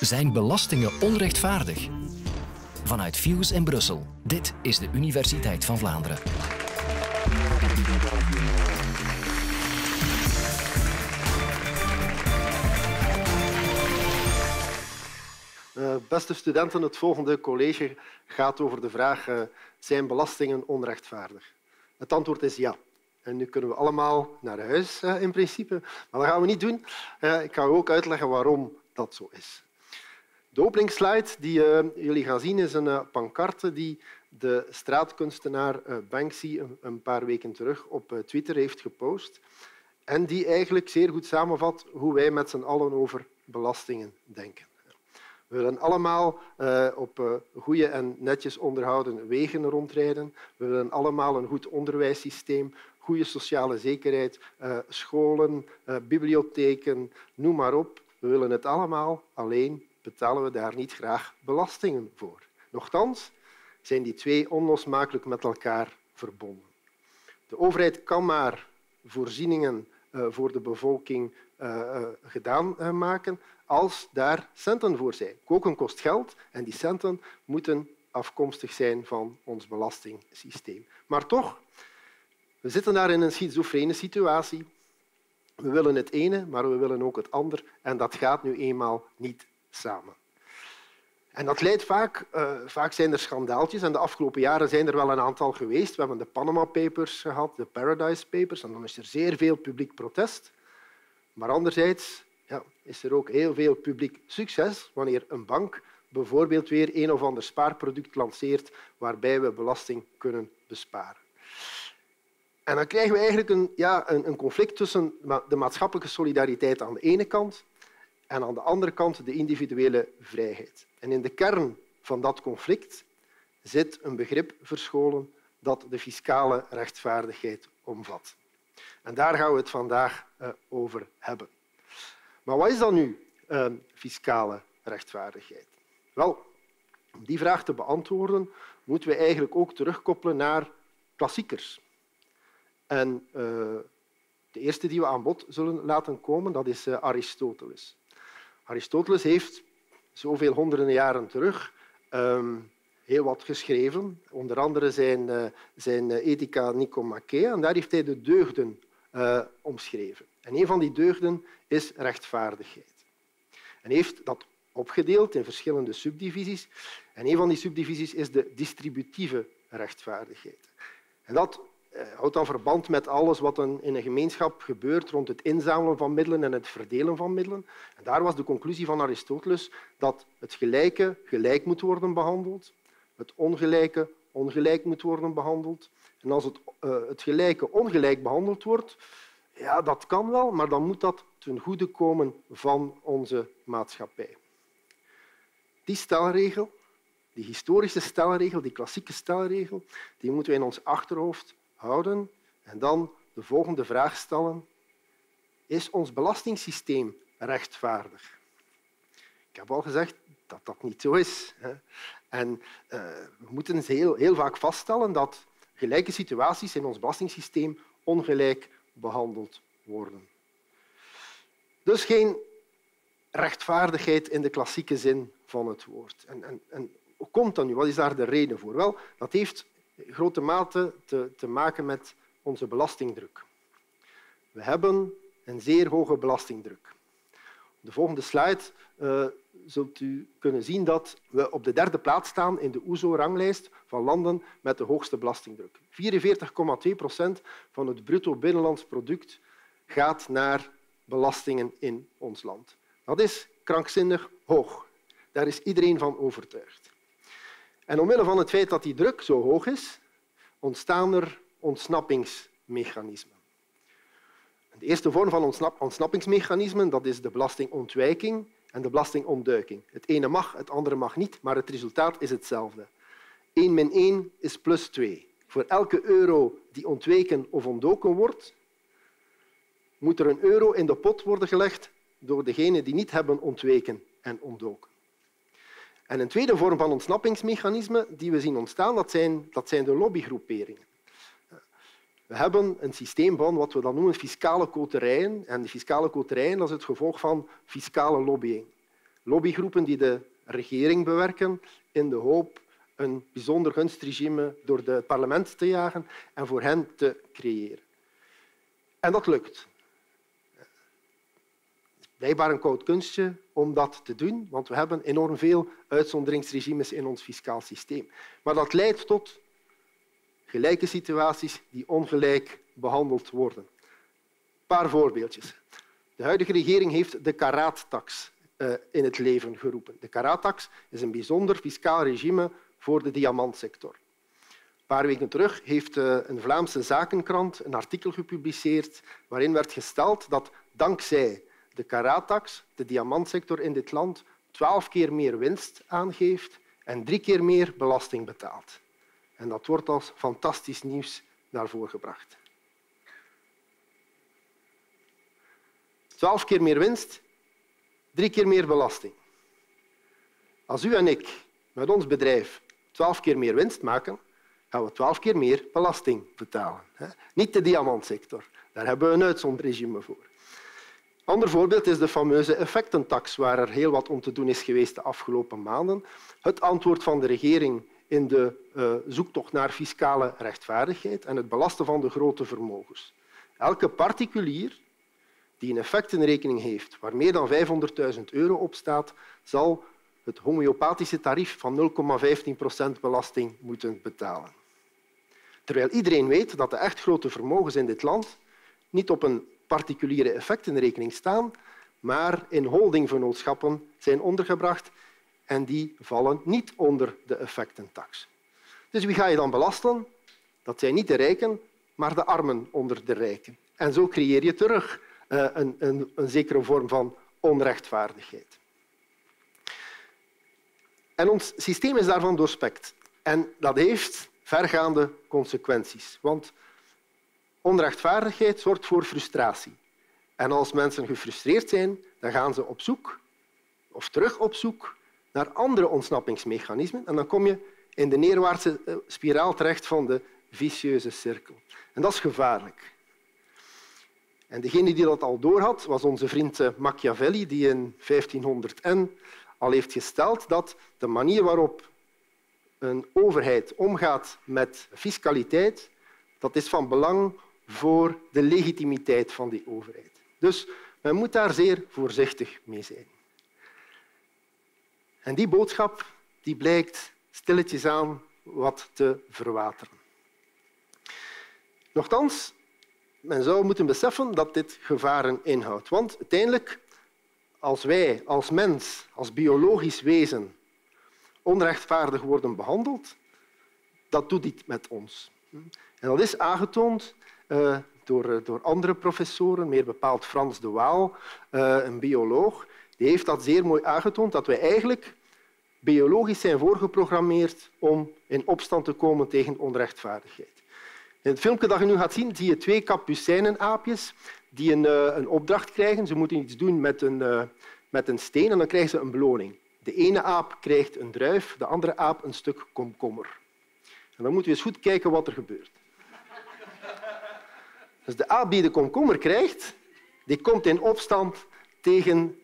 Zijn belastingen onrechtvaardig? Vanuit Views in Brussel, dit is de Universiteit van Vlaanderen. Beste studenten, het volgende college gaat over de vraag: zijn belastingen onrechtvaardig? Het antwoord is ja. En nu kunnen we allemaal naar huis, in principe. Maar dat gaan we niet doen. Ik ga u ook uitleggen waarom dat zo is. De openingsslide die jullie gaan zien is een pancarte die de straatkunstenaar Banksy een paar weken terug op Twitter heeft gepost. En die eigenlijk zeer goed samenvat hoe wij met z'n allen over belastingen denken. We willen allemaal op goede en netjes onderhouden wegen rondrijden. We willen allemaal een goed onderwijssysteem, goede sociale zekerheid, scholen, bibliotheken, noem maar op. We willen het allemaal, alleen betalen we daar niet graag belastingen voor. Nochtans zijn die twee onlosmakelijk met elkaar verbonden. De overheid kan maar voorzieningen voor de bevolking gedaan maken als daar centen voor zijn. Koken kost geld en die centen moeten afkomstig zijn van ons belastingssysteem. Maar toch, we zitten daar in een schizofrene situatie. We willen het ene, maar we willen ook het ander. En dat gaat nu eenmaal niet samen. En dat leidt vaak... vaak zijn er schandaaltjes en de afgelopen jaren zijn er wel een aantal geweest. We hebben de Panama Papers gehad, de Paradise Papers, en dan is er zeer veel publiek protest. Maar anderzijds is er ook heel veel publiek succes wanneer een bank bijvoorbeeld weer een of ander spaarproduct lanceert waarbij we belasting kunnen besparen. En dan krijgen we eigenlijk een conflict tussen de maatschappelijke solidariteit aan de ene kant en aan de andere kant de individuele vrijheid. En in de kern van dat conflict zit een begrip verscholen dat de fiscale rechtvaardigheid omvat. En daar gaan we het vandaag over hebben. Maar wat is dan nu fiscale rechtvaardigheid? Wel, om die vraag te beantwoorden, moeten we eigenlijk ook terugkoppelen naar klassiekers. En de eerste die we aan bod zullen laten komen, dat is Aristoteles. Aristoteles heeft zoveel honderden jaren terug heel wat geschreven. Onder andere zijn Ethica Nicomachea. En daar heeft hij de deugden omschreven. En een van die deugden is rechtvaardigheid. En heeft dat opgedeeld in verschillende subdivisies. En een van die subdivisies is de distributieve rechtvaardigheid. En dat houdt dan verband met alles wat in een gemeenschap gebeurt rond het inzamelen van middelen en het verdelen van middelen. En daar was de conclusie van Aristoteles dat het gelijke gelijk moet worden behandeld, het ongelijke ongelijk moet worden behandeld. En als het gelijke ongelijk behandeld wordt, ja, dat kan wel, maar dan moet dat ten goede komen van onze maatschappij. Die stelregel, die historische stelregel, die klassieke stelregel, die moeten we in ons achterhoofd houden en dan de volgende vraag stellen. Is ons belastingssysteem rechtvaardig? Ik heb al gezegd dat dat niet zo is. En we moeten heel vaak vaststellen dat gelijke situaties in ons belastingssysteem ongelijk behandeld worden. Dus geen rechtvaardigheid in de klassieke zin van het woord. En hoe komt dat nu? Wat is daar de reden voor? Wel, dat heeft in grote mate te maken met onze belastingdruk. We hebben een zeer hoge belastingdruk. Op de volgende slide zult u kunnen zien dat we op de derde plaats staan in de OESO-ranglijst van landen met de hoogste belastingdruk. 44,2% van het bruto binnenlands product gaat naar belastingen in ons land. Dat is krankzinnig hoog. Daar is iedereen van overtuigd. En omwille van het feit dat die druk zo hoog is, ontstaan er ontsnappingsmechanismen. De eerste vorm van ontsnappingsmechanismen, dat is de belastingontwijking en de belastingontduiking. Het ene mag, het andere mag niet, maar het resultaat is hetzelfde. 1 - 1 = +2. Voor elke euro die ontweken of ontdoken wordt, moet er €1 in de pot worden gelegd door degenen die niet hebben ontweken en ontdoken. En een tweede vorm van ontsnappingsmechanisme die we zien ontstaan, dat zijn de lobbygroeperingen. We hebben een systeem van wat we dan noemen fiscale coterijen. En die fiscale coterijen, dat is het gevolg van fiscale lobbying. lobbygroepen die de regering bewerken in de hoop een bijzonder gunstregime door het parlement te jagen en voor hen te creëren. En dat lukt. Blijkbaar een koud kunstje om dat te doen, want we hebben enorm veel uitzonderingsregimes in ons fiscaal systeem. Maar dat leidt tot gelijke situaties die ongelijk behandeld worden. Een paar voorbeeldjes. De huidige regering heeft de Karataks in het leven geroepen. De Karataks is een bijzonder fiscaal regime voor de diamantsector. Een paar weken terug heeft een Vlaamse zakenkrant een artikel gepubliceerd waarin werd gesteld dat dankzij de Karataks de diamantsector in dit land 12 keer meer winst aangeeft en 3 keer meer belasting betaalt. En dat wordt als fantastisch nieuws naar voren gebracht. 12 keer meer winst, 3 keer meer belasting. Als u en ik met ons bedrijf 12 keer meer winst maken, gaan we 12 keer meer belasting betalen. Niet de diamantsector. Daar hebben we een uitzonderingsregime voor. Een ander voorbeeld is de fameuze effectentax, waar er heel wat om te doen is geweest de afgelopen maanden. Het antwoord van de regering in de zoektocht naar fiscale rechtvaardigheid en het belasten van de grote vermogens. Elke particulier die een effectenrekening heeft waar meer dan €500.000 op staat, zal het homeopathische tarief van 0,15% belasting moeten betalen. Terwijl iedereen weet dat de echt grote vermogens in dit land niet op een particuliere effectenrekening staan, maar in holdingvernootschappen zijn ondergebracht en die vallen niet onder de effectentax. Dus wie ga je dan belasten? Dat zijn niet de rijken, maar de armen onder de rijken. En zo creëer je terug een zekere vorm van onrechtvaardigheid. En ons systeem is daarvan doorspekt. En dat heeft vergaande consequenties. Want onrechtvaardigheid zorgt voor frustratie. En als mensen gefrustreerd zijn, dan gaan ze op zoek, of terug op zoek, naar andere ontsnappingsmechanismen. En dan kom je in de neerwaartse spiraal terecht van de vicieuze cirkel. En dat is gevaarlijk. En degene die dat al doorhad, was onze vriend Machiavelli, die in 1500 al heeft gesteld dat de manier waarop een overheid omgaat met fiscaliteit, dat is van belang voor de legitimiteit van die overheid. Dus men moet daar zeer voorzichtig mee zijn. En die boodschap die blijkt stilletjes aan wat te verwateren. Nochtans, men zou moeten beseffen dat dit gevaren inhoudt. Want uiteindelijk, als wij als mens, als biologisch wezen, onrechtvaardig worden behandeld, dat doet iets met ons. En dat is aangetoond door andere professoren, meer bepaald Frans de Waal, een bioloog. Die heeft dat zeer mooi aangetoond, dat wij eigenlijk biologisch zijn voorgeprogrammeerd om in opstand te komen tegen onrechtvaardigheid. In het filmpje dat je nu gaat zien, zie je 2 kapucijnenaapjes die een opdracht krijgen. Ze moeten iets doen met een steen en dan krijgen ze een beloning. De ene aap krijgt een druif, de andere aap een stuk komkommer. En dan moeten we eens goed kijken wat er gebeurt. Dus de aap die de komkommer krijgt, die komt in opstand tegen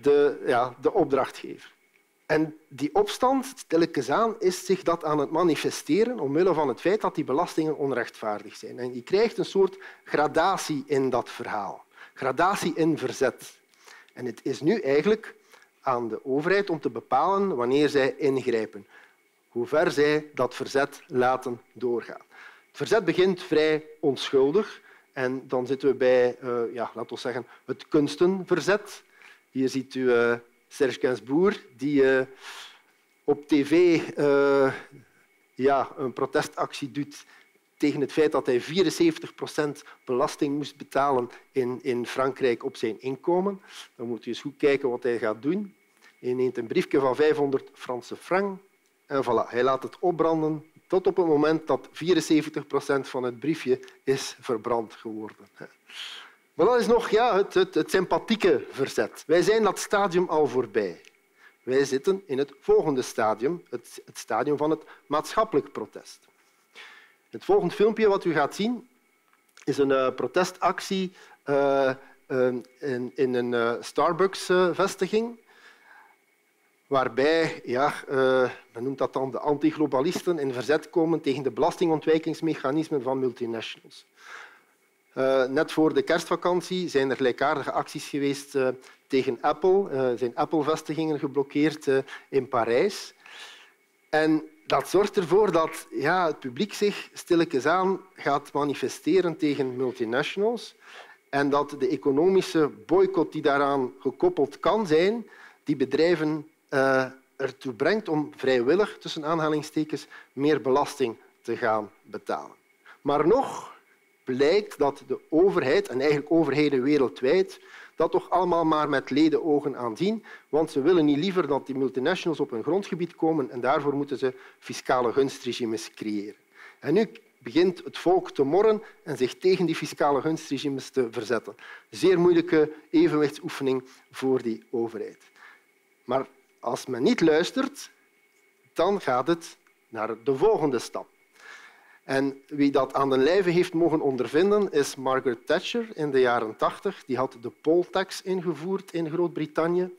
de opdrachtgever. En die opstand, stilletjes aan, is zich dat aan het manifesteren omwille van het feit dat die belastingen onrechtvaardig zijn. En je krijgt een soort gradatie in dat verhaal. Gradatie in verzet. En het is nu eigenlijk aan de overheid om te bepalen wanneer zij ingrijpen. Hoe ver zij dat verzet laten doorgaan. Het verzet begint vrij onschuldig. En dan zitten we bij laten we zeggen, het kunstenverzet. Hier ziet u Serge Gainsbourg, die op tv een protestactie doet tegen het feit dat hij 74% belasting moest betalen in Frankrijk op zijn inkomen. Dan moet je eens goed kijken wat hij gaat doen. Hij neemt een briefje van 500 Franse francs en voilà, hij laat het opbranden tot op het moment dat 74% van het briefje is verbrand geworden. Maar dat is nog het sympathieke verzet. Wij zijn dat stadium al voorbij. Wij zitten in het volgende stadium, het stadium van het maatschappelijk protest. Het volgende filmpje wat u gaat zien is een protestactie in een Starbucks-vestiging. waarbij, men noemt dat dan de antiglobalisten, in verzet komen tegen de belastingontwijkingsmechanismen van multinationals. Net voor de kerstvakantie zijn er gelijkaardige acties geweest tegen Apple. Zijn Apple-vestigingen geblokkeerd in Parijs. En dat zorgt ervoor dat het publiek zich stilletjes aan gaat manifesteren tegen multinationals en dat de economische boycott die daaraan gekoppeld kan zijn, die bedrijven ertoe brengt om vrijwillig, tussen aanhalingstekens, meer belasting te gaan betalen. Maar nog blijkt dat de overheid, en eigenlijk overheden wereldwijd, dat toch allemaal maar met leden ogen aanzien, want ze willen niet liever dat die multinationals op hun grondgebied komen en daarvoor moeten ze fiscale gunstregimes creëren. En nu begint het volk te morren en zich tegen die fiscale gunstregimes te verzetten. Zeer moeilijke evenwichtsoefening voor die overheid. Maar als men niet luistert, dan gaat het naar de volgende stap. En wie dat aan de lijve heeft mogen ondervinden, is Margaret Thatcher in de jaren 80. Die had de poll tax ingevoerd in Groot-Brittannië.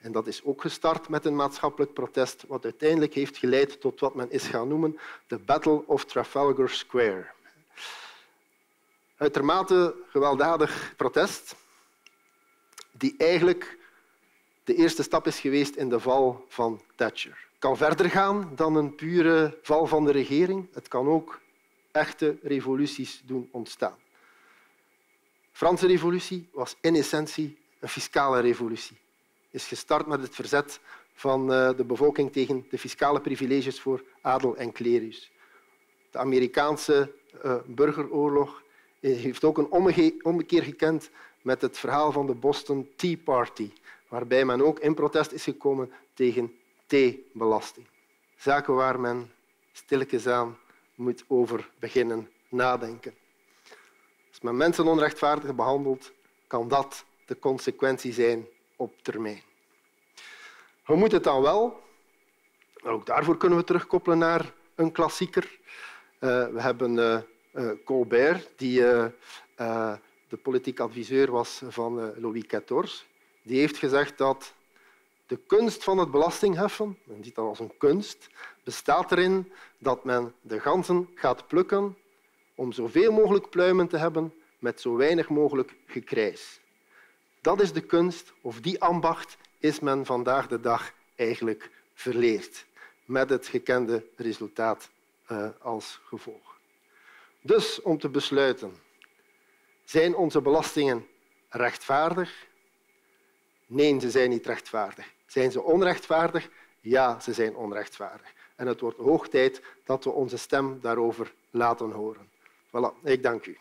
En dat is ook gestart met een maatschappelijk protest, wat uiteindelijk heeft geleid tot wat men is gaan noemen de Battle of Trafalgar Square. Uitermate gewelddadig protest, die eigenlijk de eerste stap is geweest in de val van Thatcher. Het kan verder gaan dan een pure val van de regering. Het kan ook echte revoluties doen ontstaan. De Franse revolutie was in essentie een fiscale revolutie. Het is gestart met het verzet van de bevolking tegen de fiscale privileges voor adel en klerus. De Amerikaanse burgeroorlog heeft ook een ommekeer gekend met het verhaal van de Boston Tea Party, waarbij men ook in protest is gekomen tegen theebelasting. Zaken waar men stilletjes aan moet over beginnen nadenken. Als men mensen onrechtvaardig behandelt, kan dat de consequentie zijn op termijn. Hoe moet het dan wel? Ook daarvoor kunnen we terugkoppelen naar een klassieker. We hebben Colbert, die de politiek adviseur was van Louis XIV. Die heeft gezegd dat de kunst van het belastingheffen, men ziet dat als een kunst, bestaat erin dat men de ganzen gaat plukken om zoveel mogelijk pluimen te hebben met zo weinig mogelijk gekrijs. Dat is de kunst, of die ambacht is men vandaag de dag eigenlijk verleerd, met het gekende resultaat als gevolg. Dus om te besluiten, zijn onze belastingen rechtvaardig? Nee, ze zijn niet rechtvaardig. Zijn ze onrechtvaardig? Ja, ze zijn onrechtvaardig. En het wordt hoog tijd dat we onze stem daarover laten horen. Voilà, ik dank u.